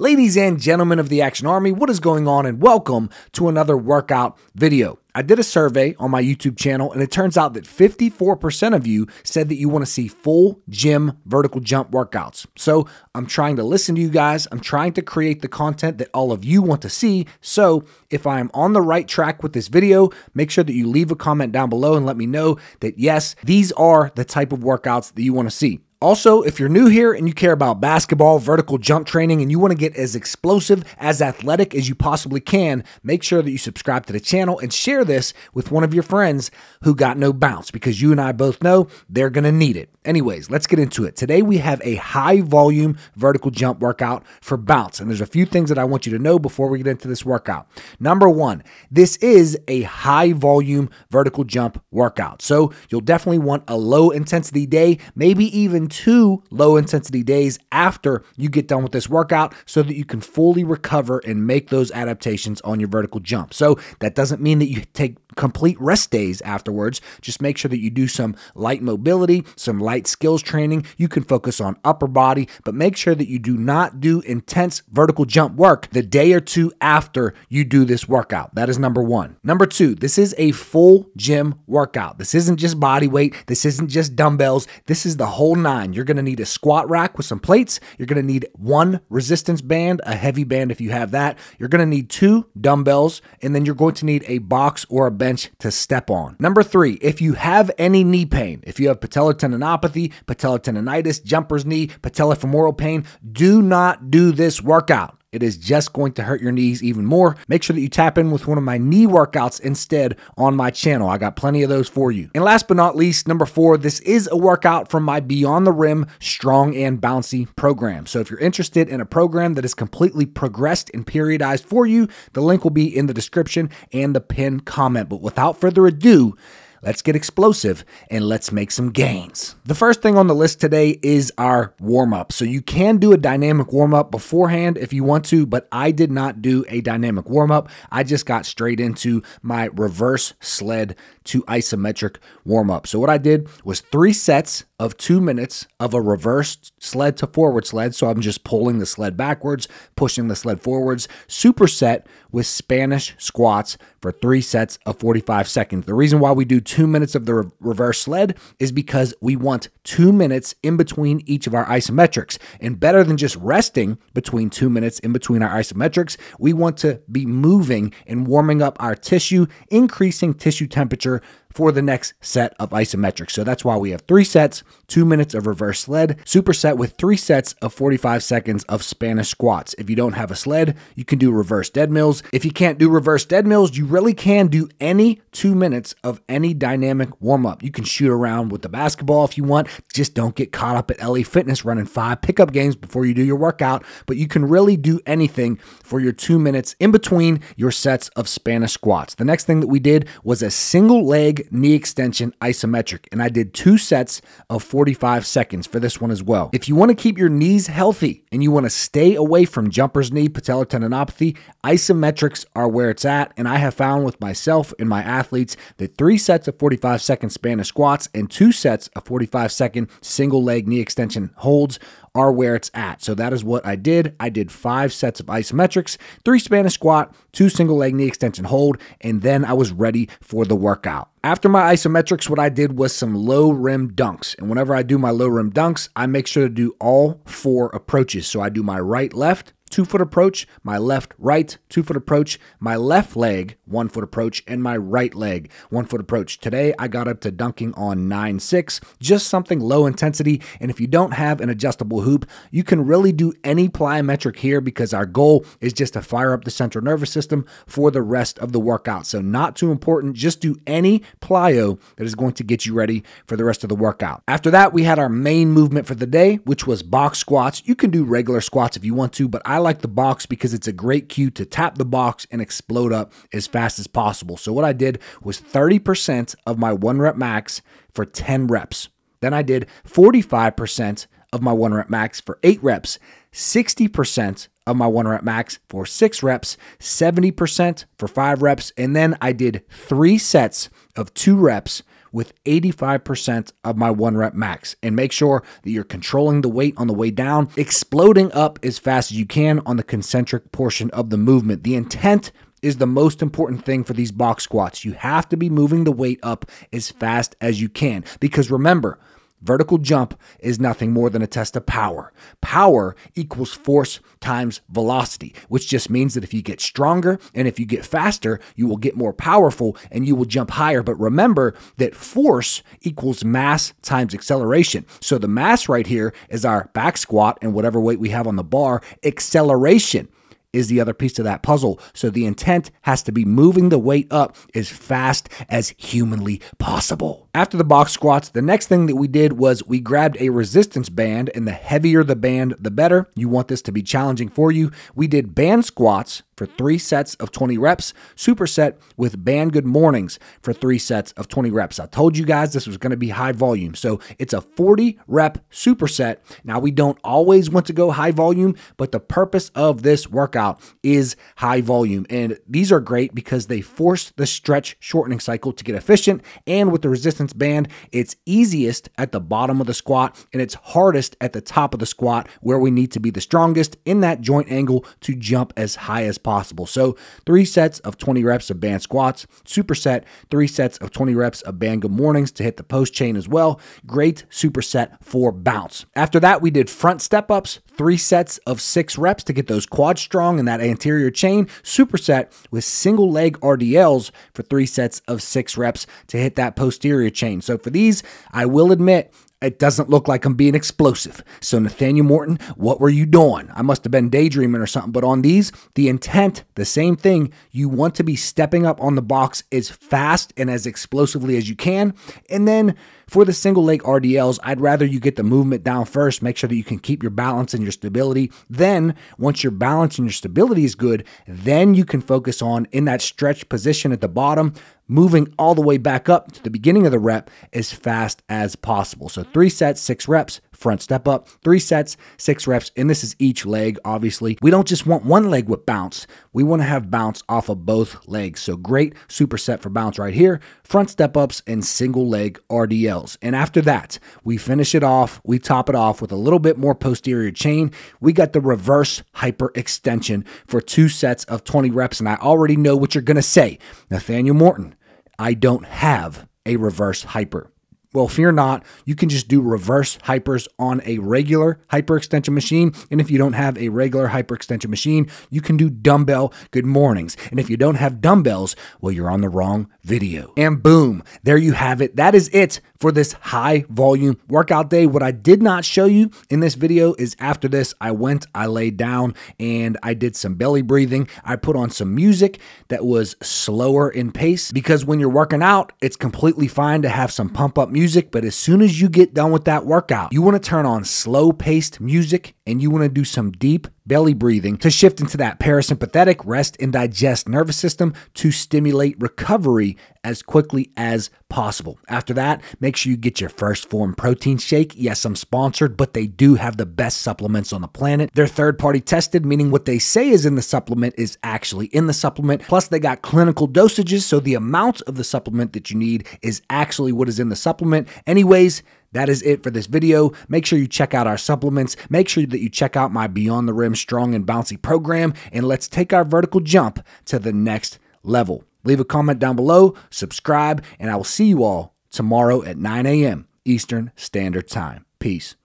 Ladies and gentlemen of the Action Army, what is going on, and welcome to another workout video. I did a survey on my YouTube channel, and it turns out that 54% of you said that you want to see full gym vertical jump workouts. So I'm trying to listen to you guys. I'm trying to create the content that all of you want to see. So if I am on the right track with this video, make sure that you leave a comment down below and let me know that yes, these are the type of workouts that you want to see. Also, if you're new here and you care about basketball, vertical jump training, and you want to get as explosive, as athletic as you possibly can, make sure that you subscribe to the channel and share this with one of your friends who got no bounce, because you and I both know they're going to need it. Anyways, let's get into it. Today we have a high volume vertical jump workout for bounce, and there's a few things that I want you to know before we get into this workout. Number one, this is a high volume vertical jump workout, so you'll definitely want a low intensity day, maybe even two low intensity days after you get done with this workout, so that you can fully recover and make those adaptations on your vertical jump. So that doesn't mean that you take complete rest days afterwards. Just make sure that you do some light mobility, some light skills training. You can focus on upper body, but make sure that you do not do intense vertical jump work the day or two after you do this workout. That is number one. Number two, this is a full gym workout. This isn't just body weight. This isn't just dumbbells. This is the whole nine. You're going to need a squat rack with some plates. You're going to need one resistance band, a heavy band if you have that. You're going to need two dumbbells, and then you're going to need a box or a bench to step on. Number three, if you have any knee pain, if you have patellar tendinopathy, patellar tendinitis, jumper's knee, patellofemoral pain, do not do this workout. It is just going to hurt your knees even more. Make sure that you tap in with one of my knee workouts instead on my channel. I got plenty of those for you. And last but not least, number four, this is a workout from my Beyond the Rim Strong and Bouncy program. So if you're interested in a program that is completely progressed and periodized for you, the link will be in the description and the pinned comment. But without further ado, let's get explosive and let's make some gains. The first thing on the list today is our warm-up. So you can do a dynamic warm-up beforehand if you want to, but I did not do a dynamic warm-up. I just got straight into my reverse sled to isometric warm-up. So what I did was 3 sets of 2 minutes of a reverse sled to forward sled. So I'm just pulling the sled backwards, pushing the sled forwards, superset with Spanish squats for 3 sets of 45 seconds. The reason why we do 2 minutes of the reverse sled is because we want 2 minutes in between each of our isometrics. And better than just resting between 2 minutes in between our isometrics, we want to be moving and warming up our tissue, increasing tissue temperature for the next set of isometrics. So that's why we have 3 sets, 2 minutes of reverse sled, superset with 3 sets of 45 seconds of Spanish squats. If you don't have a sled, you can do reverse dead mills. If you can't do reverse dead mills, you really can do any 2 minutes of any dynamic warm-up. You can shoot around with the basketball if you want. Just don't get caught up at LA Fitness running 5 pickup games before you do your workout, but you can really do anything for your 2 minutes in between your sets of Spanish squats. The next thing that we did was a single leg knee extension isometric, and I did 2 sets of 45 seconds for this one as well. If you want to keep your knees healthy and you want to stay away from jumper's knee, patellar tendinopathy, isometrics are where it's at, and I have found with myself and my athletes that 3 sets of 45 second Spanish squats and 2 sets of 45 second single leg knee extension holds are where it's at. So that is what I did. I did 5 sets of isometrics, 3 Spanish squat, 2 single leg knee extension hold, and then I was ready for the workout. After my isometrics, what I did was some low rim dunks. And whenever I do my low rim dunks, I make sure to do all 4 approaches. So I do my right, left, 2-foot approach, my left, right, 2-foot approach, my left leg, 1-foot approach, and my right leg, 1-foot approach. Today, I got up to dunking on 9-6, just something low intensity. And if you don't have an adjustable hoop, you can really do any plyometric here, because our goal is just to fire up the central nervous system for the rest of the workout. So not too important, just do any plyo that is going to get you ready for the rest of the workout. After that, we had our main movement for the day, which was box squats. You can do regular squats if you want to, but I like the box because it's a great cue to tap the box and explode up as fast as possible. So what I did was 30% of my 1 rep max for 10 reps. Then I did 45% of my 1 rep max for 8 reps, 60% of my 1 rep max for 6 reps, 70% for 5 reps. And then I did 3 sets of 2 reps with 85% of my 1 rep max, and make sure that you're controlling the weight on the way down, exploding up as fast as you can on the concentric portion of the movement. The intent is the most important thing for these box squats. You have to be moving the weight up as fast as you can, because remember, vertical jump is nothing more than a test of power. Power equals force times velocity, which just means that if you get stronger and if you get faster, you will get more powerful and you will jump higher. But remember that force equals mass times acceleration. So the mass right here is our back squat and whatever weight we have on the bar. Acceleration is the other piece of that puzzle. So the intent has to be moving the weight up as fast as humanly possible. After the box squats, the next thing that we did was we grabbed a resistance band, and the heavier the band, the better. You want this to be challenging for you. We did band squats for 3 sets of 20 reps, superset with band good mornings for 3 sets of 20 reps. I told you guys this was going to be high volume, so it's a 40 rep superset. Now, we don't always want to go high volume, but the purpose of this workout is high volume, and these are great because they force the stretch shortening cycle to get efficient. And with the resistance band, it's easiest at the bottom of the squat and it's hardest at the top of the squat, where we need to be the strongest in that joint angle to jump as high as possible. So 3 sets of 20 reps of band squats, superset, 3 sets of 20 reps of band good mornings to hit the post chain as well. Great superset for bounce. After that, we did front step ups, 3 sets of 6 reps to get those quads strong in that anterior chain, superset with single leg RDLs for 3 sets of 6 reps to hit that posterior chain. So for these, I will admit, it doesn't look like I'm being explosive. So Nathaniel Morton, what were you doing? I must have been daydreaming or something. But on these, the intent, the same thing. You want to be stepping up on the box as fast and as explosively as you can. And then for the single leg RDLs, I'd rather you get the movement down first, make sure that you can keep your balance and your stability. Then once your balance and your stability is good, then you can focus on in that stretch position at the bottom, moving all the way back up to the beginning of the rep as fast as possible. So 3 sets, 6 reps, front step up, 3 sets, 6 reps, and this is each leg, obviously. We don't just want one leg with bounce. We want to have bounce off of both legs. So great superset for bounce right here, front step ups and single leg RDLs. And after that, we finish it off, we top it off with a little bit more posterior chain. We got the reverse hyperextension for 2 sets of 20 reps, and I already know what you're going to say. Nathaniel Morton, I don't have a reverse hyper. Well, fear not. You can just do reverse hypers on a regular hyperextension machine. And if you don't have a regular hyperextension machine, you can do dumbbell good mornings. And if you don't have dumbbells, well, you're on the wrong video. And boom, there you have it. That is it for this high volume workout day. What I did not show you in this video is after this, I laid down and I did some belly breathing. I put on some music that was slower in pace, because when you're working out, it's completely fine to have some pump up music. But as soon as you get done with that workout, you want to turn on slow-paced music and you want to do some deep belly breathing to shift into that parasympathetic rest and digest nervous system to stimulate recovery as quickly as possible. After that, make sure you get your First Form protein shake. Yes, I'm sponsored, but they do have the best supplements on the planet. They're third-party tested, meaning what they say is in the supplement is actually in the supplement. Plus, they got clinical dosages, so the amount of the supplement that you need is actually what is in the supplement. Anyways, that is it for this video. Make sure you check out our supplements. Make sure that you check out my Beyond the Rim Strong and Bouncy program, and let's take our vertical jump to the next level. Leave a comment down below, subscribe, and I will see you all tomorrow at 9 a.m. Eastern Standard Time. Peace.